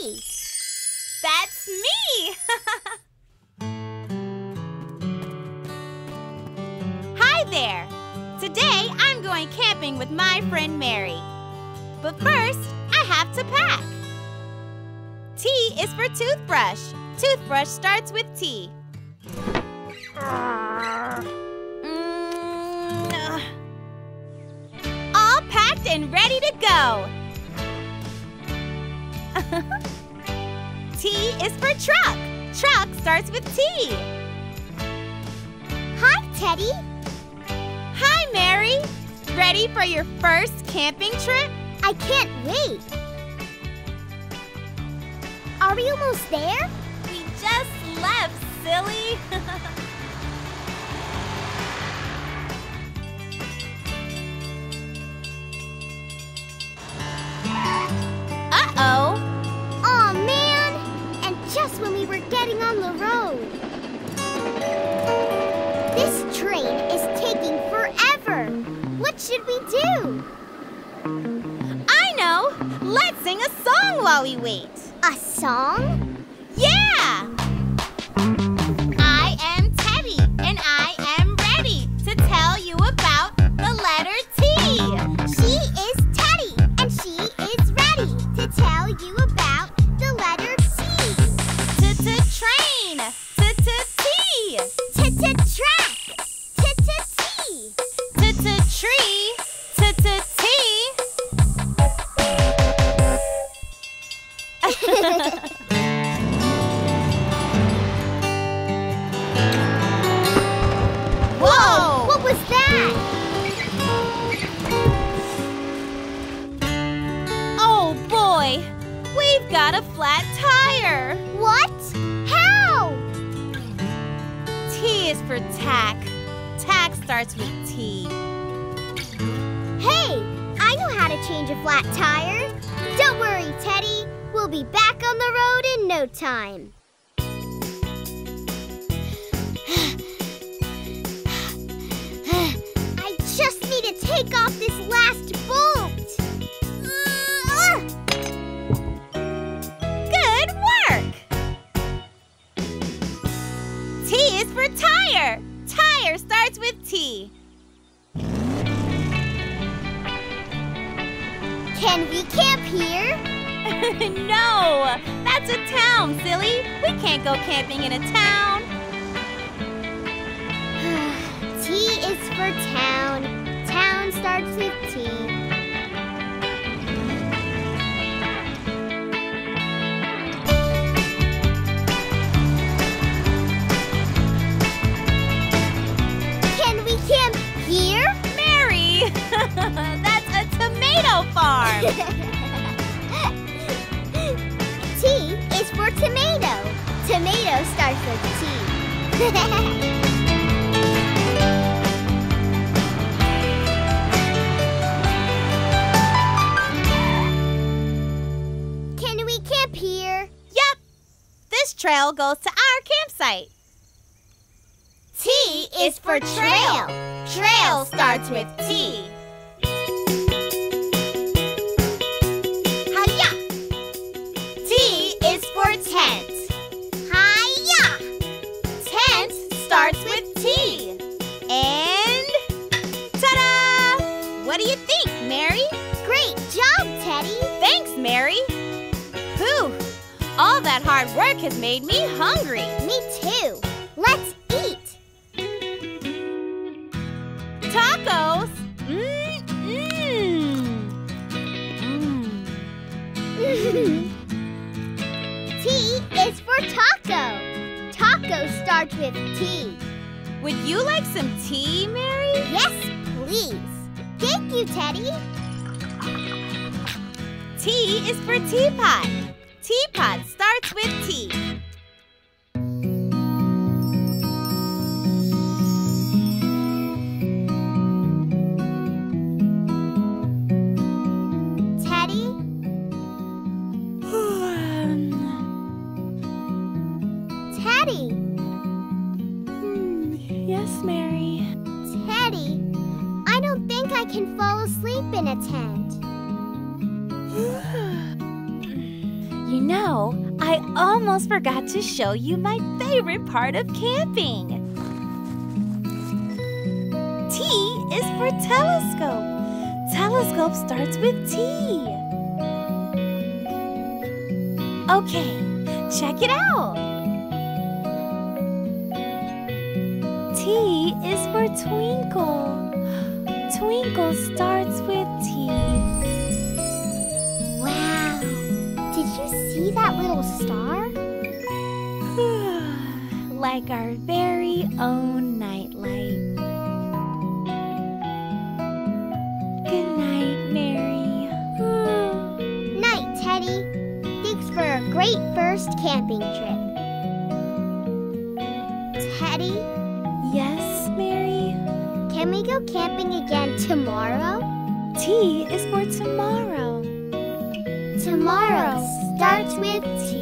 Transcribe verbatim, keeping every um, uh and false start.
Kitty. That's me! Hi there! Today I'm going camping with my friend Mary. But first, I have to pack. T is for toothbrush. Toothbrush starts with T. Mm-hmm. All packed and ready to go. T is for truck. Truck starts with T. Hi, Teddy. Hi, Mary. Ready for your first camping trip? I can't wait. Are we almost there? We just left, silly. Uh-oh. Just when we were getting on the road. This train is taking forever. What should we do? I know! Let's sing a song while we wait. A song? Yeah! I am Teddy, and I am ready to tell you about the letter T. She is Teddy, and she is ready to tell you about the letter T. Train, t-t-t, t-t-track, t-t-t, t-t-tree, t-t-t. Whoa! What was that? Oh boy, we've got a flat tire. What? T is for tack. Tack starts with T. Hey, I know how to change a flat tire. Don't worry, Teddy. We'll be back on the road in no time. I just need to take off this last bolt. Good work! T is for tire. Tire starts with T. Can we camp here? No, that's a town, silly. We can't go camping in a town. T is for town. Town starts with T. Camp here? Mary! That's a tomato farm! T is for tomato. Tomato starts with T. Can we camp here? Yep. This trail goes to our campsite. T is for trail. Trail starts with T. Hi-ya! T is for tent. Hi-ya! Tent starts with T. And ta-da! What do you think, Mary? Great job, Teddy. Thanks, Mary. Whew! All that hard work has made me hungry. Me too. Let's eat. Tacos! Mmm-mmm! Mm. T is for taco. Taco starts with T. Would you like some tea, Mary? Yes, please. Thank you, Teddy. T is for teapot. Teapot starts with T. You know, I almost forgot to show you my favorite part of camping. T is for telescope. Telescope starts with T. Okay, check it out. T is for twinkle. Twinkle starts with T. Wow, did you see that little star? Like our very own nightlight. Good night, Mary. Night, Teddy. Thanks for a great first camping trip. Teddy? Yes, Mary? Can we go camping again tomorrow? T is for tomorrow. Tomorrow starts with T.